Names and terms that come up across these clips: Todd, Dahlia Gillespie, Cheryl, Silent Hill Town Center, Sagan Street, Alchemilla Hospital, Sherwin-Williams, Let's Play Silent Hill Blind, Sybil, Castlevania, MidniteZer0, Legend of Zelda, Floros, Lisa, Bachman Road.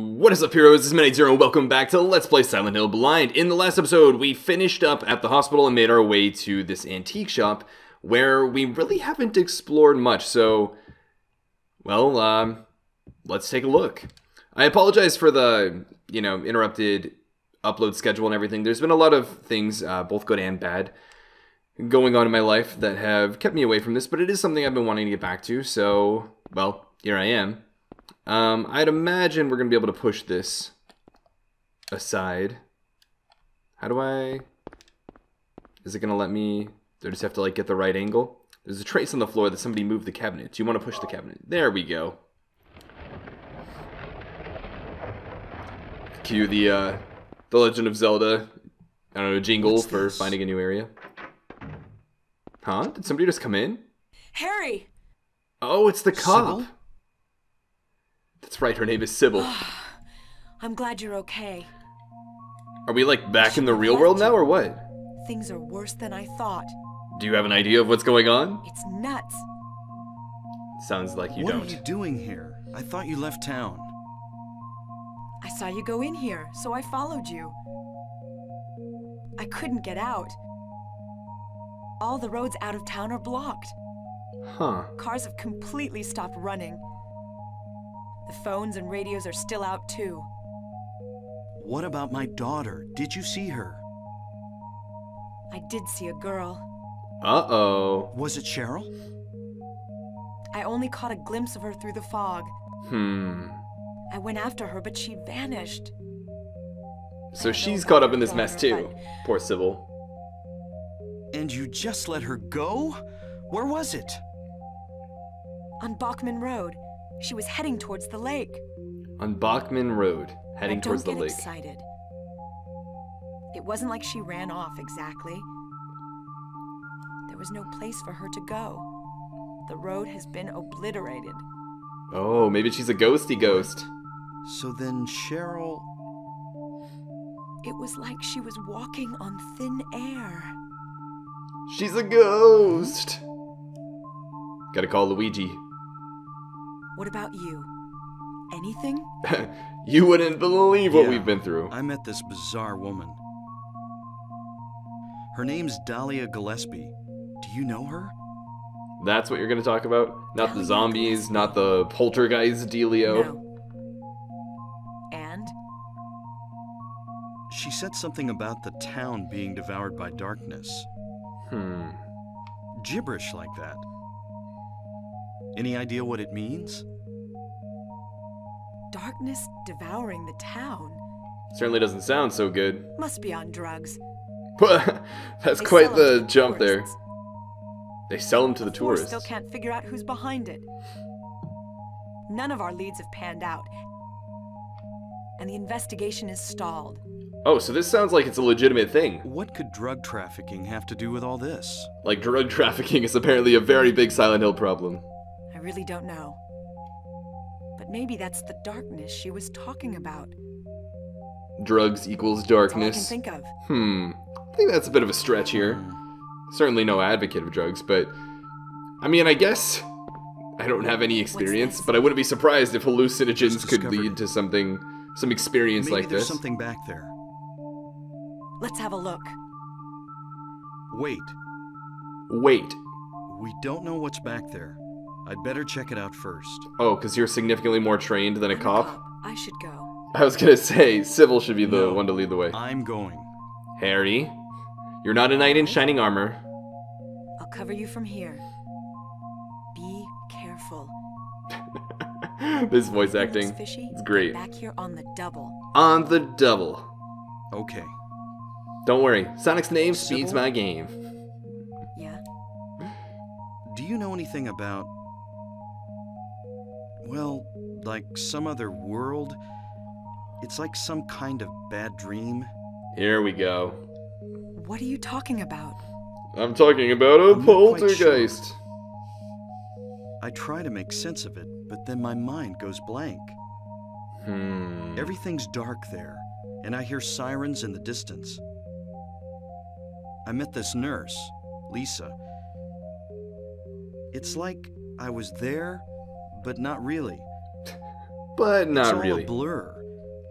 What is up, heroes? This is MidniteZer0. Welcome back to Let's Play Silent Hill Blind. In the last episode, we finished up at the hospital and made our way to this antique shop where we really haven't explored much. So, well, let's take a look. I apologize for the, interrupted upload schedule and everything. There's been a lot of things, both good and bad, going on in my life that have kept me away from this, but it is something I've been wanting to get back to. So, well, here I am. I'd imagine we're going to be able to push this aside. How do I... Is it going to let me... Do I just have to, like, get the right angle? There's a trace on the floor that somebody moved the cabinet. Do you want to push the cabinet? There we go. Cue the Legend of Zelda, I don't know, jingle for finding a new area. Huh? Did somebody just come in? Harry! Oh, it's the cop! Sybil? That's right, her name is Sybil. I'm glad you're okay. Are we, like, back in the real world now, or what? Things are worse than I thought. Do you have an idea of what's going on? It's nuts. Sounds like you don't. What are you doing here? I thought you left town. I saw you go in here, so I followed you. I couldn't get out. All the roads out of town are blocked. Huh. Cars have completely stopped running. The phones and radios are still out, too. What about my daughter? Did you see her? I did see a girl. Uh-oh. Was it Cheryl? I only caught a glimpse of her through the fog. I went after her, but she vanished. So she's caught up in this mess, too. Poor Sybil. And you just let her go? Where was it? On Bachman Road. She was heading towards the lake. On Bachman Road, heading towards the lake. Excited. It wasn't like she ran off exactly. There was no place for her to go. The road has been obliterated. Oh, maybe she's a ghosty ghost. So then Cheryl... It was like she was walking on thin air. She's a ghost. Gotta call Luigi. What about you? Anything? You wouldn't believe what we've been through. I met this bizarre woman. Her name's Dahlia Gillespie. Do you know her? That's what you're going to talk about? Not the zombies, not the poltergeist dealio. No. And? She said something about the town being devoured by darkness. Gibberish like that. Any idea what it means? Darkness devouring the town. Certainly doesn't sound so good. Must be on drugs. That's quite the jump there. They sell them to the tourists. Still can't figure out who's behind it. None of our leads have panned out. And the investigation is stalled. Oh, so this sounds like it's a legitimate thing. What could drug trafficking have to do with all this? Like, drug trafficking is apparently a very big Silent Hill problem. I really don't know. But maybe that's the darkness she was talking about. Drugs equals darkness. That's all I can think of. I think that's a bit of a stretch here. Certainly no advocate of drugs, but... I mean, I guess... I don't have any experience, but I wouldn't be surprised if hallucinogens could lead to something... Some experience like this. Maybe there's something back there. Let's have a look. Wait. We don't know what's back there. I'd better check it out first. Oh, because you're significantly more trained than a cop? I should go. I was going to say, Sybil should be the one to lead the way. I'm going. Harry, you're not a knight in shining armor. I'll cover you from here. Be careful. This voice acting is great. Back here on the double. On the double. Okay. Don't worry. Sonic's name speeds my game. Do you know anything about... Well, like some other world? It's like some kind of bad dream. Here we go. What are you talking about? I'm talking about a poltergeist. Sure. I try to make sense of it, but then my mind goes blank. Everything's dark there, and I hear sirens in the distance. I met this nurse, Lisa. It's like I was there, but not really. It's all a blur.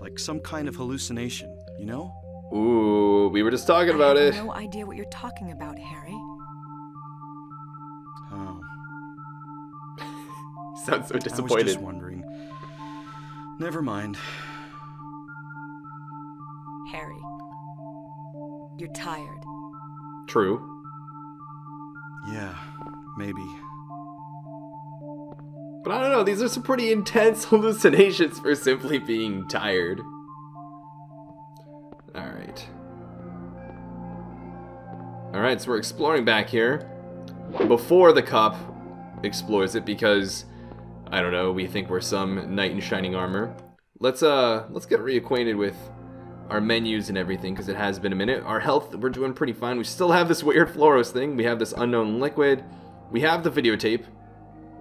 like some kind of hallucination, you know? Ooh, we were just talking about it. I have no idea what you're talking about, Harry. Oh. Sounds so disappointed. I was just wondering. Never mind. Harry, you're tired. True. Yeah, maybe. But I don't know, these are some pretty intense hallucinations for simply being tired. Alright. Alright, so we're exploring back here. Before the cop explores it because, I don't know, we think we're some knight in shining armor. Let's get reacquainted with our menus and everything, because it has been a minute. Our health, we're doing pretty fine. We still have this weird Floros thing. We have this unknown liquid. We have the videotape.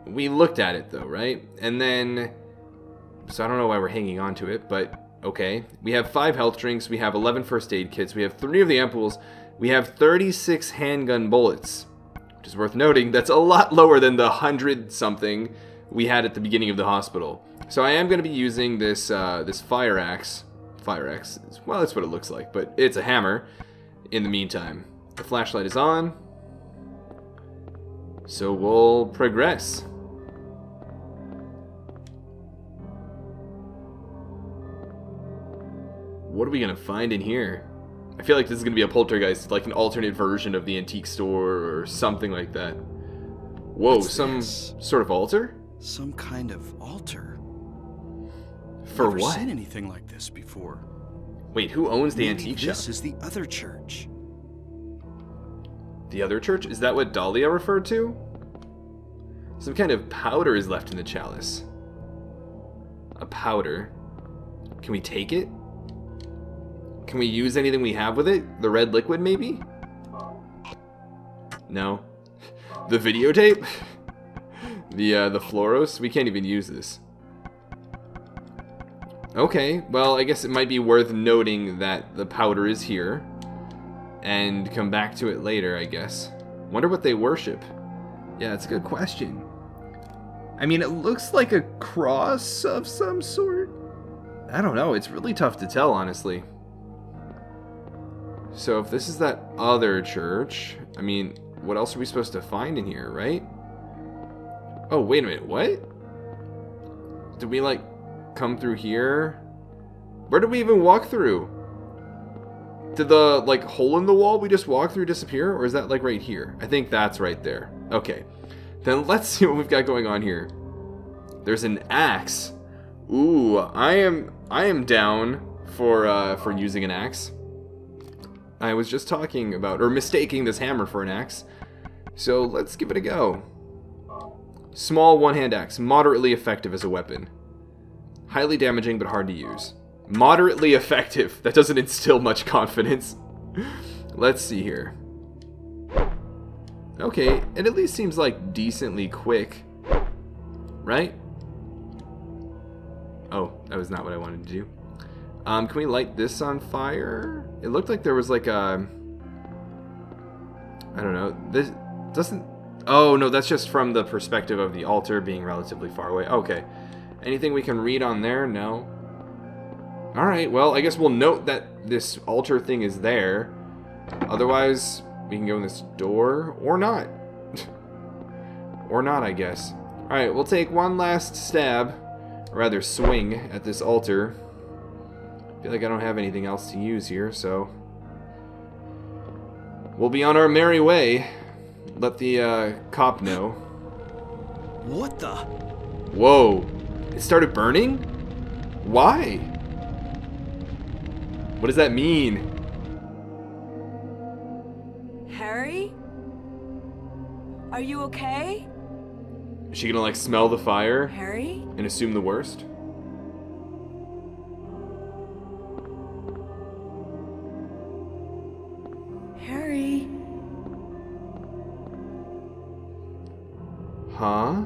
We looked at it, though, right? And then... So I don't know why we're hanging on to it, but... Okay. We have 5 health drinks. We have 11 first aid kits. We have 3 of the ampoules. We have 36 handgun bullets. Which is worth noting. That's a lot lower than the 100-something we had at the beginning of the hospital. So I am going to be using this, this fire axe. Fire axe. Well, that's what it looks like, but it's a hammer. In the meantime. The flashlight is on. So we'll progress. What are we going to find in here? I feel like this is going to be a poltergeist, like an alternate version of the antique store or something like that. Whoa, what's some this? Sort of altar? Some kind of altar? For I've never what? Seen anything like this before. Wait, who owns the maybe antique shop? This is the other church. The other church? Is that what Dahlia referred to? Some kind of powder is left in the chalice. A powder. Can we take it? Can we use anything we have with it? The red liquid, maybe? No. The videotape? The Floros? We can't even use this. Okay, well, I guess it might be worth noting that the powder is here. And come back to it later, I guess. Wonder what they worship. Yeah, that's a good question. I mean, it looks like a cross of some sort? I don't know, it's really tough to tell, honestly. So if this is that other church, I mean, what else are we supposed to find in here, right? Oh, wait a minute, what? Did we, like, come through here? Where did we even walk through? Did the, like, hole in the wall we just walked through disappear? Or is that, like, right here? I think that's right there. Okay. Then let's see what we've got going on here. There's an axe. Ooh, I am down for using an axe. I was just talking about, or mistaking this hammer for an axe. So let's give it a go. Small one-hand axe, moderately effective as a weapon. Highly damaging, but hard to use. Moderately effective. That doesn't instill much confidence. Let's see here. Okay, it at least seems like decently quick. Right? Oh, that was not what I wanted to do. Can we light this on fire? It looked like there was like a... I don't know. This doesn't... Oh, no, that's just from the perspective of the altar being relatively far away. Okay. Anything we can read on there? No. Alright, well, I guess we'll note that this altar thing is there. Otherwise, we can go in this door. Or not. Or not, I guess. Alright, we'll take one last stab. Or rather, swing at this altar. I feel like I don't have anything else to use here, so... We'll be on our merry way. Let the, cop know. What the? Whoa. It started burning? Why? What does that mean? Harry? Are you okay? Is she gonna, like, smell the fire? Harry? And assume the worst? Huh?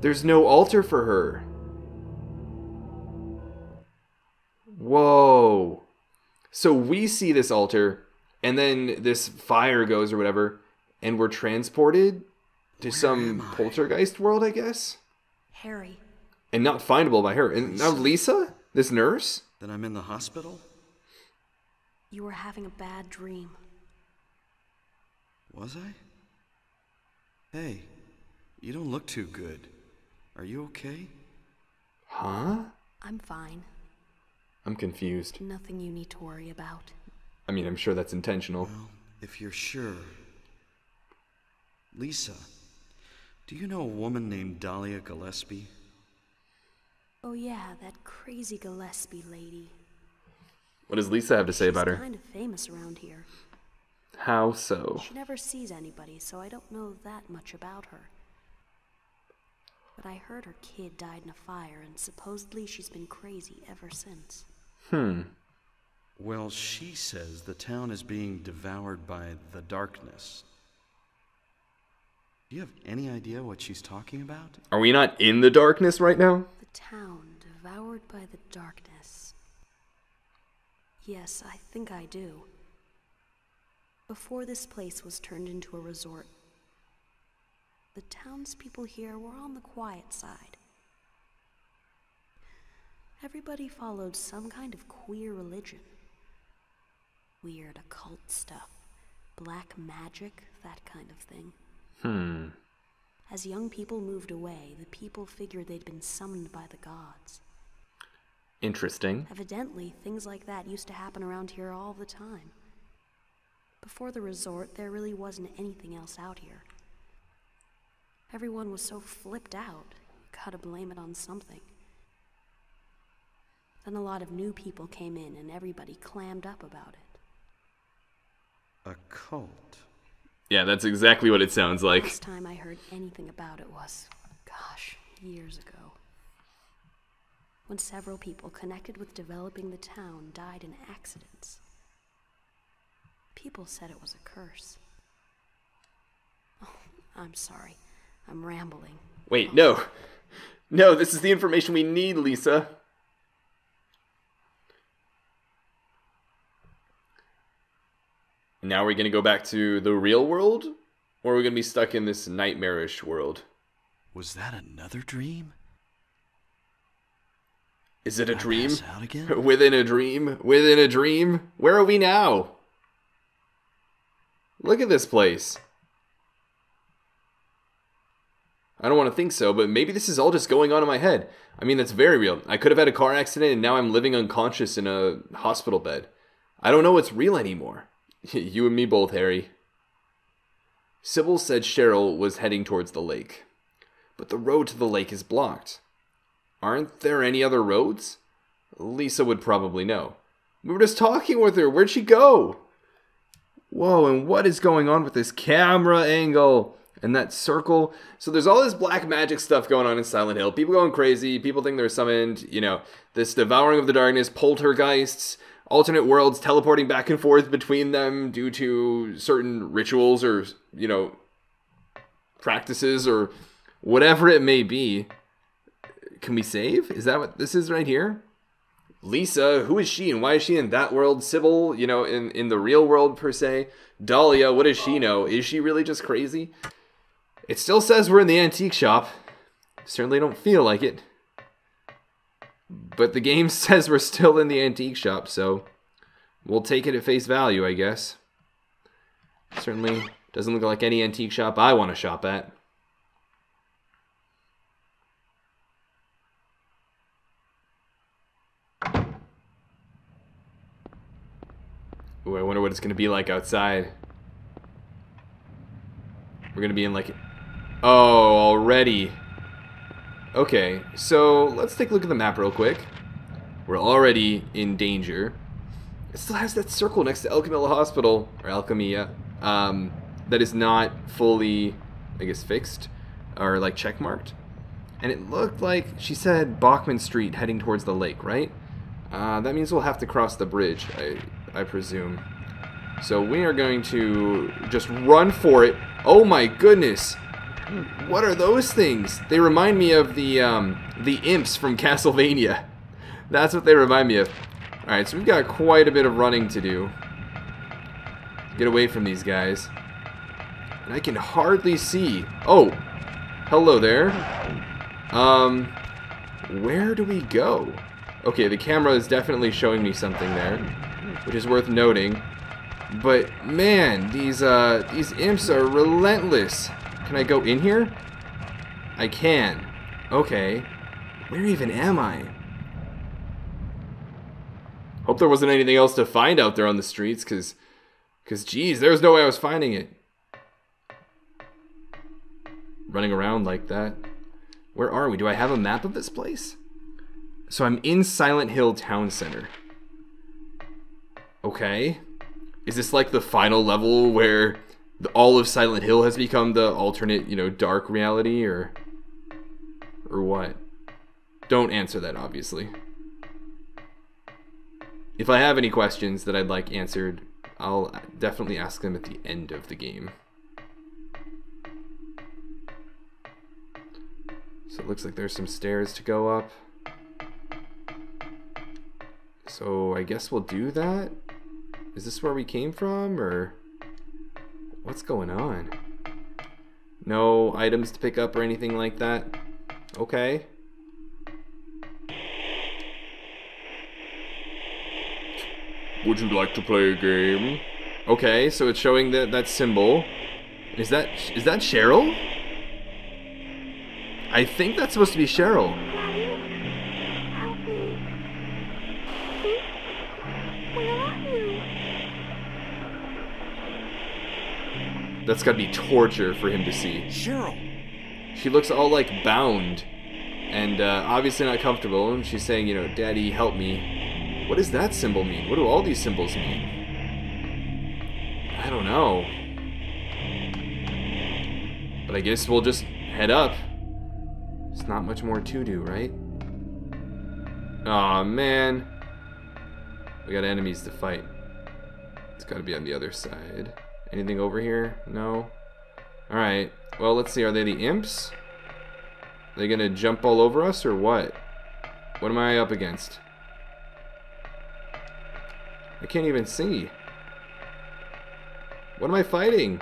There's no altar for her. Whoa. So we see this altar, and then this fire goes or whatever, and we're transported to some poltergeist world, I guess? Harry. and not findable by her. And now Lisa, this nurse? Then I'm in the hospital? You were having a bad dream. Was I? Hey, you don't look too good. Are you okay? Huh? I'm fine. I'm confused. Nothing you need to worry about. I mean, I'm sure that's intentional. Well, if you're sure. Lisa, do you know a woman named Dahlia Gillespie? Oh yeah, that crazy Gillespie lady. What does Lisa have to say about her? She's kind of famous around here. How so? She never sees anybody, so I don't know that much about her. But I heard her kid died in a fire, and supposedly she's been crazy ever since. Hmm. Well, she says the town is being devoured by the darkness. Do you have any idea what she's talking about? Are we not in the darkness right now? The town devoured by the darkness. Yes, I think I do. Before this place was turned into a resort, the townspeople here were on the quiet side. Everybody followed some kind of queer religion. Weird occult stuff, black magic, that kind of thing. Hmm. As young people moved away, the people figured they'd been summoned by the gods. Interesting. Evidently, things like that used to happen around here all the time. Before the resort, there really wasn't anything else out here. Everyone was so flipped out, you gotta blame it on something. Then a lot of new people came in and everybody clammed up about it. A cult? Yeah, that's exactly what it sounds like. Last time I heard anything about it was, gosh, years ago. When several people connected with developing the town died in accidents. People said it was a curse. Oh, I'm sorry. I'm rambling. Wait, no. No, this is the information we need, Lisa. Now we're going to go back to the real world? Or are we going to be stuck in this nightmarish world? Was that another dream? Is it a dream? Did I pass out again? Within a dream? Within a dream? Where are we now? Look at this place. I don't want to think so, but maybe this is all just going on in my head. I mean, that's very real. I could have had a car accident, and now I'm living unconscious in a hospital bed. I don't know what's real anymore. You and me both, Harry. Sybil said Cheryl was heading towards the lake. But the road to the lake is blocked. Aren't there any other roads? Lisa would probably know. We were just talking with her. Where'd she go? Whoa, and what is going on with this camera angle and that circle? So there's all this black magic stuff going on in Silent Hill. People going crazy. People think they're summoned. You know, this devouring of the darkness, poltergeists, alternate worlds teleporting back and forth between them due to certain rituals or, you know, practices or whatever it may be. Can we save? Is that what this is right here? Lisa, who is she and why is she in that world? Sybil, you know, in the real world per se. Dahlia, what does she know? Is she really just crazy? It still says we're in the antique shop. Certainly don't feel like it. But the game says we're still in the antique shop, so we'll take it at face value, I guess. Certainly doesn't look like any antique shop I want to shop at. Ooh, I wonder what it's going to be like outside. We're going to be in like... Oh, already. Okay, so let's take a look at the map real quick. We're already in danger. It still has that circle next to Alchemilla Hospital, or Alchemilla, that is not fully, I guess, fixed, or like checkmarked. And it looked like she said Bachman Street heading towards the lake, right? That means we'll have to cross the bridge, I presume. So we are going to just run for it. Oh my goodness! What are those things? They remind me of the imps from Castlevania. That's what they remind me of. Alright, so we've got quite a bit of running to do. Get away from these guys. And I can hardly see. Oh! Hello there. Where do we go? Okay, the camera is definitely showing me something there, which is worth noting. But man, these imps are relentless. Can I go in here? I can. Okay. Where even am I? Hope there wasn't anything else to find out there on the streets, cause geez, there was no way I was finding it. Running around like that. Where are we? Do I have a map of this place? So I'm in Silent Hill Town Center. Okay. Is this like the final level where all of Silent Hill has become the alternate, you know, dark reality, or what? Don't answer that, obviously. If I have any questions that I'd like answered, I'll definitely ask them at the end of the game. So it looks like there's some stairs to go up. So I guess we'll do that. Is this where we came from, or what's going on? No items to pick up or anything like that. Okay. Would you like to play a game? Okay, so it's showing that symbol. Is that Cheryl? I think that's supposed to be Cheryl. That's gotta be torture for him to see. Cheryl! She looks all, like, bound. And, obviously not comfortable. And she's saying, you know, Daddy, help me. What does that symbol mean? What do all these symbols mean? I don't know. But I guess we'll just head up. There's not much more to do, right? Aw, man. We got enemies to fight. It's gotta be on the other side. Anything over here? No? Alright. Well, let's see. Are they the imps? Are they gonna jump all over us or what? What am I up against? I can't even see. What am I fighting?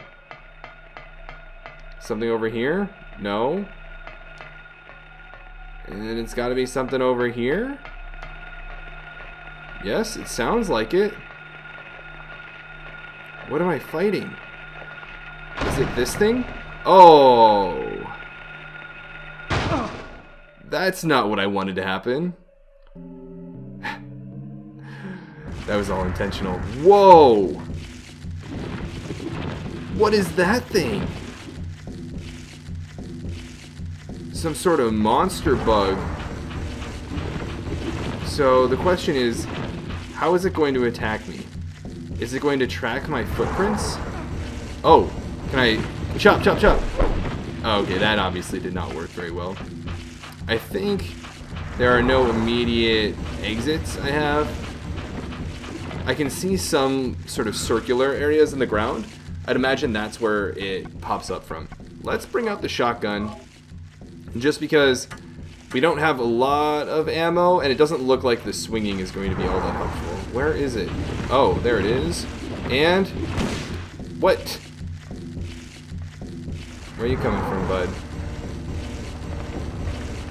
Something over here? No? And then it's gotta be something over here? Yes, it sounds like it. What am I fighting? Is it this thing? Oh! That's not what I wanted to happen. That was all intentional. Whoa! What is that thing? Some sort of monster bug. So the question is, how is it going to attack me? Is it going to track my footprints? Oh, can I... Chop, chop, chop! Okay, that obviously did not work very well. I think there are no immediate exits I have. I can see some sort of circular areas in the ground. I'd imagine that's where it pops up from. Let's bring out the shotgun. Just because we don't have a lot of ammo, and it doesn't look like the swinging is going to be all that helpful. Where is it? Oh, there it is. And... What? Where are you coming from, bud?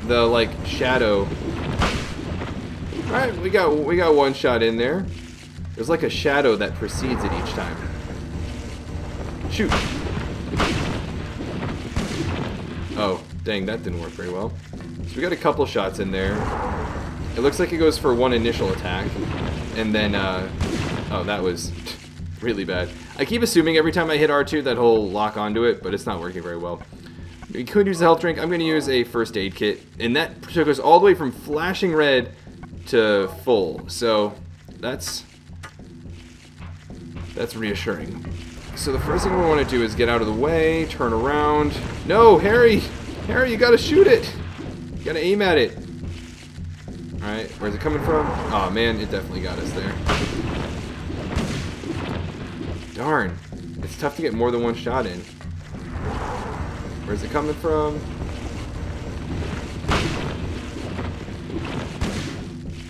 The, like, shadow. Alright, we got one shot in there. There's like a shadow that precedes it each time. Shoot! Oh, dang, that didn't work very well. So we got a couple shots in there. It looks like it goes for one initial attack. And then, oh, that was really bad. I keep assuming every time I hit R2 that whole lock onto it, but it's not working very well. We could use a health drink. I'm going to use a first aid kit. And that took us all the way from flashing red to full. So that's reassuring. So the first thing we want to do is get out of the way, turn around. No, Harry! Harry, you got to shoot it! You got to aim at it. Alright, where's it coming from? Aw, man, it definitely got us there. Darn. It's tough to get more than one shot in. Where's it coming from?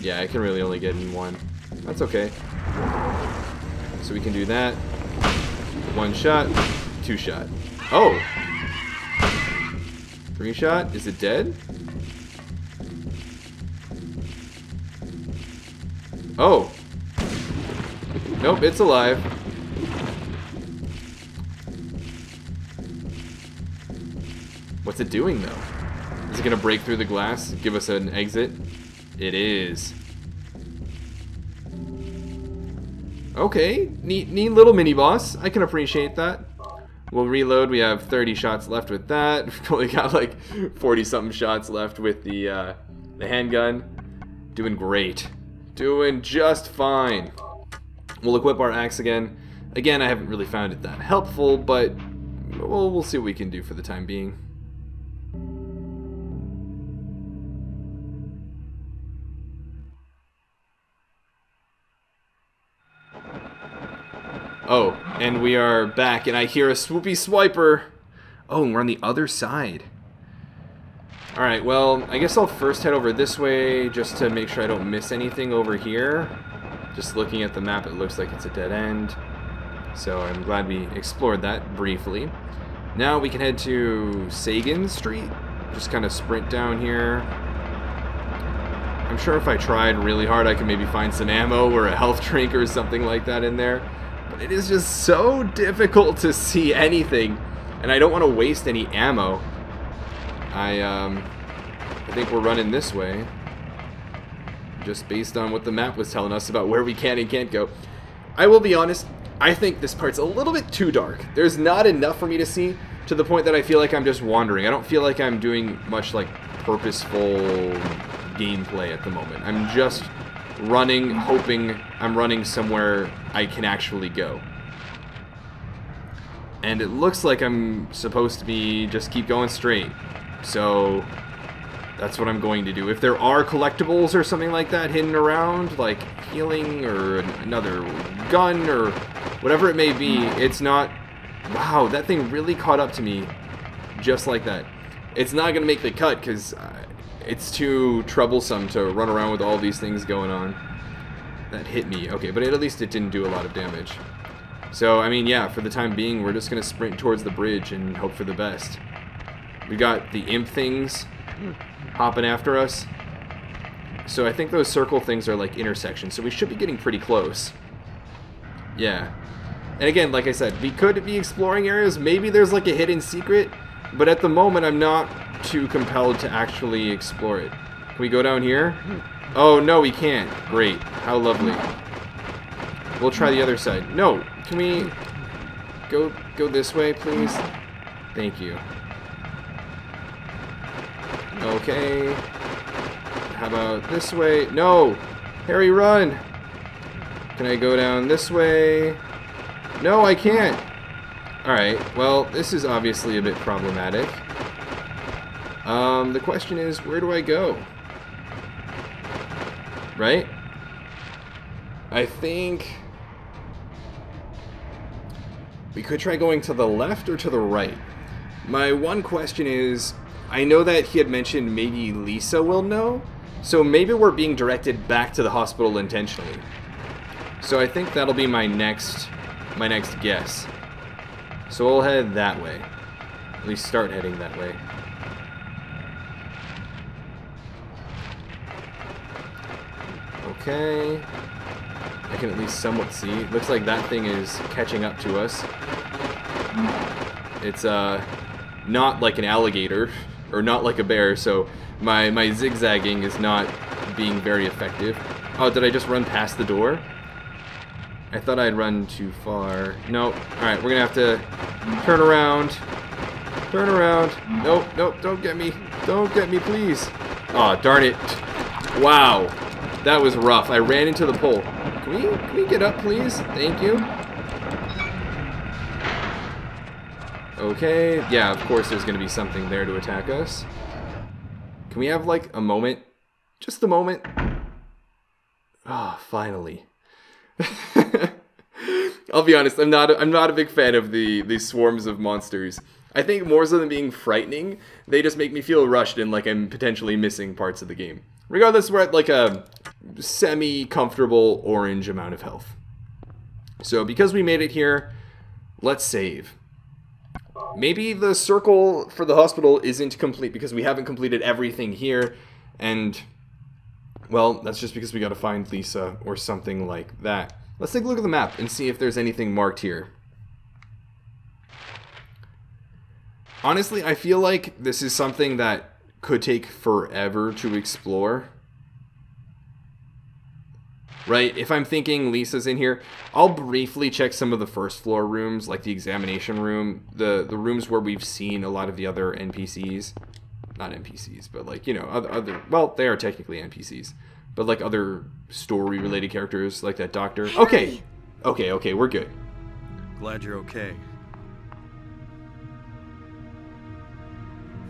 Yeah, I can really only get in one. That's okay. So we can do that. One shot. Two shot. Oh! Three shot. Is it dead? Oh. Nope, it's alive. What's it doing, though? Is it going to break through the glass? Give us an exit? It is. Okay. Neat little mini-boss. I can appreciate that. We'll reload. We have 30 shots left with that. We've only got like 40-something shots left with the handgun. Doing great. Doing just fine. We'll equip our axe again. Again, I haven't really found it that helpful, but we'll see what we can do for the time being. Oh, and we are back, and I hear a swoopy swiper. Oh, and we're on the other side. Alright, well, I guess I'll first head over this way just to make sure I don't miss anything over here. Just looking at the map, it looks like it's a dead end. So I'm glad we explored that briefly. Now we can head to Sagan Street. Just kind of sprint down here. I'm sure if I tried really hard, I could maybe find some ammo or a health drink or something like that in there. But it is just so difficult to see anything, and I don't want to waste any ammo. I think we're running this way, just based on what the map was telling us about where we can and can't go. I will be honest, I think this part's a little bit too dark. There's not enough for me to see, to the point that I feel like I'm just wandering. I don't feel like I'm doing much, like, purposeful gameplay at the moment. I'm just running, hoping I'm running somewhere I can actually go. And it looks like I'm supposed to be just keep going straight. So that's what I'm going to do. If there are collectibles or something like that hidden around, like healing or another gun or whatever it may be, it's not... Wow, that thing really caught up to me just like that. It's not going to make the cut because it's too troublesome to run around with all these things going on. That hit me. Okay, but at least it didn't do a lot of damage. So, I mean, yeah, for the time being, we're just going to sprint towards the bridge and hope for the best. We got the imp things hopping after us. So I think those circle things are like intersections, so we should be getting pretty close. Yeah. And again, like I said, we could be exploring areas. Maybe there's like a hidden secret, but at the moment I'm not too compelled to actually explore it. Can we go down here? Oh, no, we can't. Great. How lovely. We'll try the other side. No. Can we go this way, please? Thank you. Okay. How about this way? No! Harry, run! Can I go down this way? No, I can't! Alright, well, this is obviously a bit problematic. The question is, where do I go? Right? I think... we could try going to the left or to the right. My one question is, I know that he had mentioned maybe Lisa will know, so maybe we're being directed back to the hospital intentionally. So I think that'll be my next guess. So we'll head that way. At least start heading that way. Okay. I can at least somewhat see. Looks like that thing is catching up to us. It's not like an alligator, or not like a bear, so my zigzagging is not being very effective. Oh, did I just run past the door? I thought I'd run too far. Nope. Alright, we're gonna have to turn around. Turn around. Nope, nope, don't get me. Don't get me, please. Aw, oh, darn it. Wow. That was rough. I ran into the pole. Can we get up, please? Thank you. Okay. Yeah, of course there's going to be something there to attack us. Can we have, like, a moment? Just a moment. Ah, oh, finally. I'll be honest, I'm not a big fan of the swarms of monsters. I think more so than being frightening, they just make me feel rushed and like I'm potentially missing parts of the game. Regardless, we're at like a semi-comfortable orange amount of health. So because we made it here, let's save. Maybe the circle for the hospital isn't complete because we haven't completed everything here, and Well, that's just because we gotta find Lisa or something like that. Let's take a look at the map and see if there's anything marked here. Honestly, I feel like this is something that could take forever to explore. Right? If I'm thinking Lisa's in here, I'll briefly check some of the first floor rooms, like the examination room, the rooms where we've seen a lot of the other NPCs. Not NPCs, but like, you know, other well, they are technically NPCs, but like other story-related characters, like that doctor. Harry. Okay. Okay, we're good. Glad you're okay.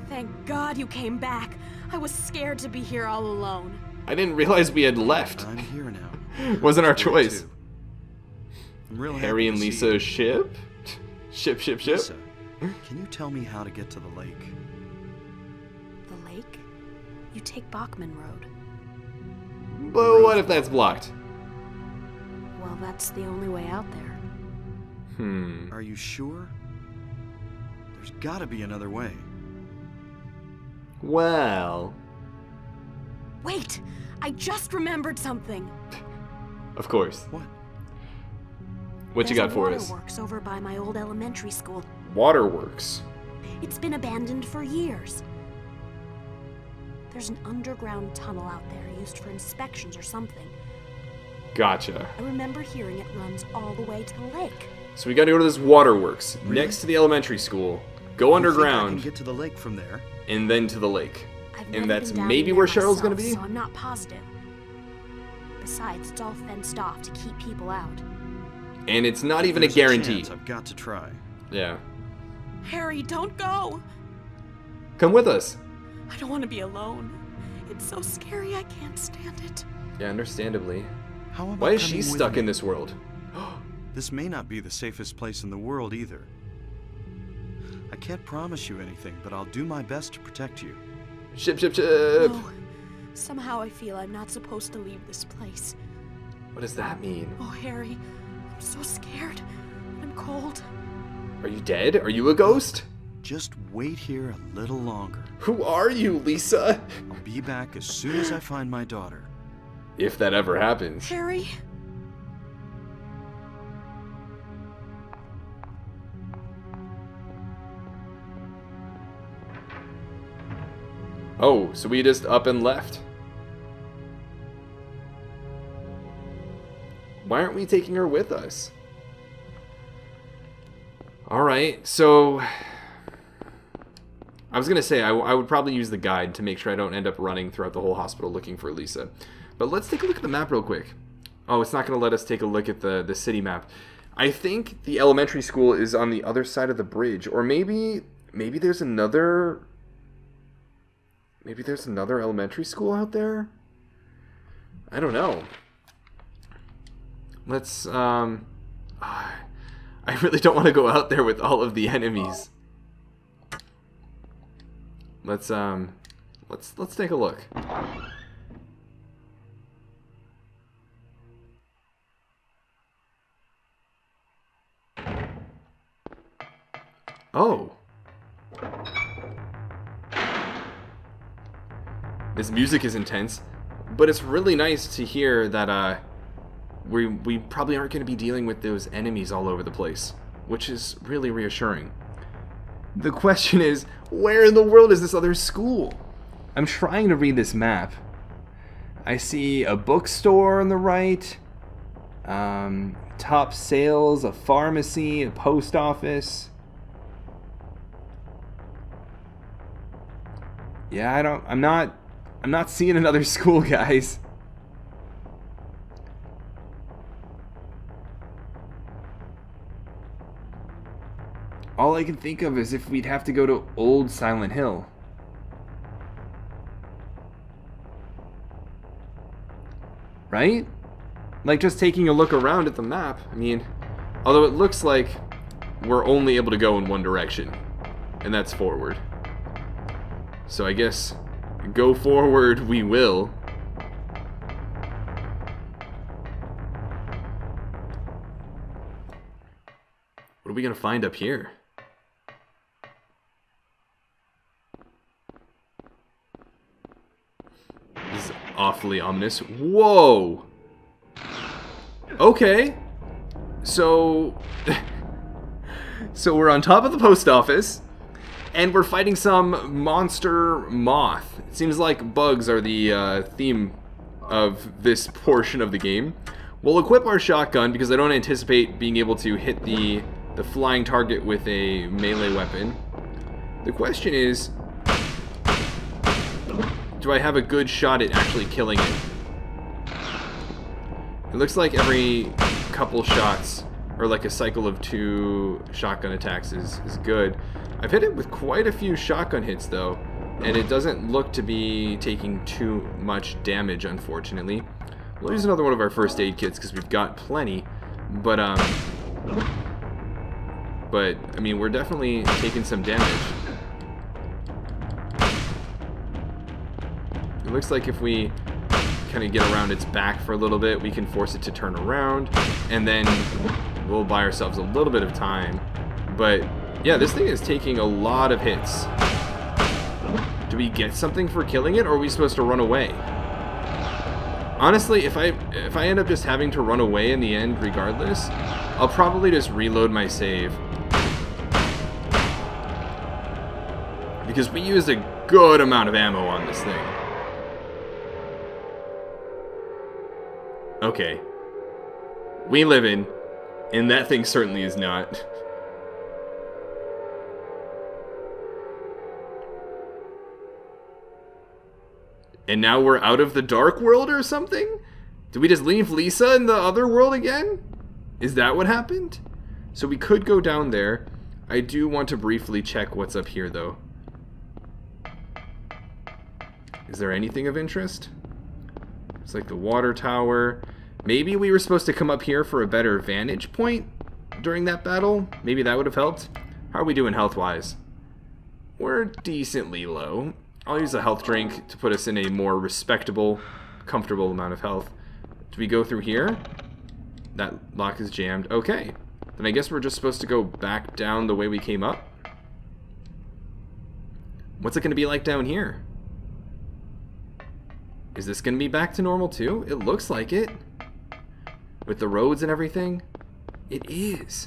Thank God you came back. I was scared to be here all alone. I didn't realize we had left. I'm here now. Wasn't our choice. I'm real Harry and Lisa ship? Ship. Lisa, can you tell me how to get to the lake? The lake? You take Bachman Road. But what if that's blocked? Well, that's the only way out there. Are you sure? There's gotta be another way. Well... Wait! I just remembered something! Of course. What? What you got for us? There's a waterworks over by my old elementary school. Waterworks? It's been abandoned for years. There's an underground tunnel out there used for inspections or something. Gotcha. I remember hearing it runs all the way to the lake. So we gotta go to this waterworks, really? Next to the elementary school. Go underground. Think I can get to the lake from there. And then to the lake. And that's maybe where Cheryl's gonna be? So I'm not positive. Besides, it's all fenced off to keep people out. And it's not even a guarantee. I've got to try. Yeah. Harry, don't go! Come with us. I don't want to be alone. It's so scary, I can't stand it. Yeah, understandably. Why is she stuck in this world? This may not be the safest place in the world either. I can't promise you anything, but I'll do my best to protect you. Ship. No. Somehow I feel I'm not supposed to leave this place. What does that mean? Oh, Harry, I'm so scared. I'm cold. Are you dead? Are you a ghost? Just wait here a little longer. Who are you, Lisa? I'll be back as soon as I find my daughter. If that ever happens. Harry? Oh, so we just up and left. Why aren't we taking her with us? Alright, so... I was going to say, I would probably use the guide to make sure I don't end up running throughout the whole hospital looking for Lisa. But let's take a look at the map real quick. Oh, it's not going to let us take a look at the city map. I think the elementary school is on the other side of the bridge. Or maybe there's another... Maybe there's another elementary school out there? I don't know. Let's, I really don't want to go out there with all of the enemies. Let's take a look. Oh. This music is intense, but it's really nice to hear that we probably aren't going to be dealing with those enemies all over the place, which is really reassuring. The question is, where in the world is this other school? I'm trying to read this map. I see a bookstore on the right, top sales, a pharmacy, a post office. Yeah, I'm not seeing another school, guys. All I can think of is if we'd have to go to Old Silent Hill. Right? Like, just taking a look around at the map, I mean, although it looks like we're only able to go in one direction, and that's forward. So I guess... Go forward, we will. What are we gonna find up here? This is off awfully ominous. Whoa! Okay. So we're on top of the post office, and we're fighting some monster moth. It seems like bugs are the theme of this portion of the game. We'll equip our shotgun because I don't anticipate being able to hit the flying target with a melee weapon. The question is, do I have a good shot at actually killing it? It looks like every couple shots, or like a cycle of 2 shotgun attacks is good. I've hit it with quite a few shotgun hits though, and it doesn't look to be taking too much damage, unfortunately. We'll use another one of our first aid kits because we've got plenty, but I mean, we're definitely taking some damage. It looks like if we kind of get around its back for a little bit, we can force it to turn around, and then we'll buy ourselves a little bit of time. But yeah, this thing is taking a lot of hits. Do we get something for killing it, or are we supposed to run away? Honestly, if I end up just having to run away in the end regardless, I'll probably just reload my save. Because we used a good amount of ammo on this thing. Okay. We live in, and that thing certainly is not. And now we're out of the dark world or something? Did we just leave Lisa in the other world again? Is that what happened? So we could go down there. I do want to briefly check what's up here though. Is there anything of interest? It's like the water tower. Maybe we were supposed to come up here for a better vantage point during that battle? Maybe that would have helped? How are we doing health-wise? We're decently low. I'll use a health drink to put us in a more respectable, comfortable amount of health. Do we go through here? That lock is jammed. Okay. Then I guess we're just supposed to go back down the way we came up. What's it going to be like down here? Is this going to be back to normal too? It looks like it. With the roads and everything. It is.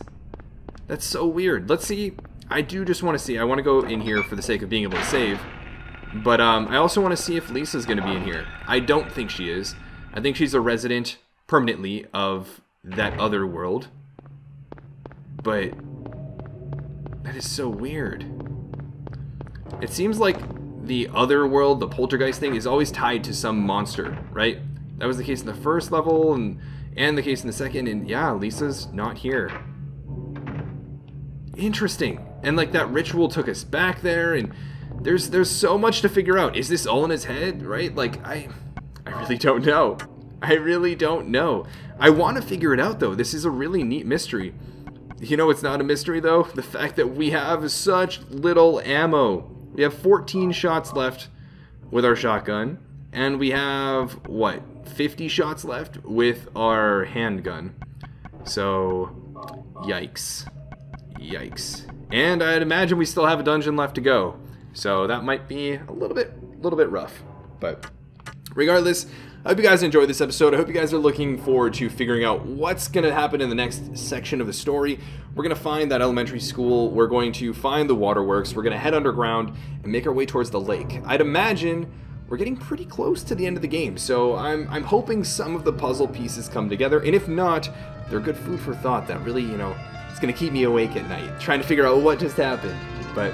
That's so weird. Let's see. I do just want to see. I want to go in here for the sake of being able to save. But I also want to see if Lisa's going to be in here. I don't think she is. I think she's a resident permanently of that other world. But that is so weird. It seems like the other world, the poltergeist thing, is always tied to some monster, right? That was the case in the first level and the case in the second, and yeah, Lisa's not here. Interesting. And like that ritual took us back there, and There's so much to figure out. Is this all in his head, right? Like, I really don't know. I really don't know. I want to figure it out, though. This is a really neat mystery. You know it's not a mystery, though? The fact that we have such little ammo. We have 14 shots left with our shotgun. And we have, what, 50 shots left with our handgun. So, yikes. Yikes. And I'd imagine we still have a dungeon left to go. So that might be a little bit rough, but regardless, I hope you guys enjoyed this episode. I hope you guys are looking forward to figuring out what's going to happen in the next section of the story. We're going to find that elementary school. We're going to find the waterworks. We're going to head underground and make our way towards the lake. I'd imagine we're getting pretty close to the end of the game, so I'm hoping some of the puzzle pieces come together, and if not, they're good food for thought that really, you know, it's going to keep me awake at night, trying to figure out what just happened, but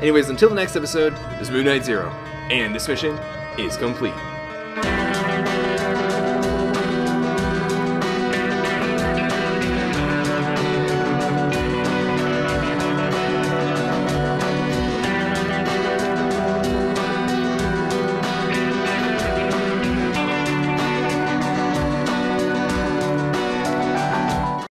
anyways, until the next episode, this is MidniteZer0, and this mission is complete.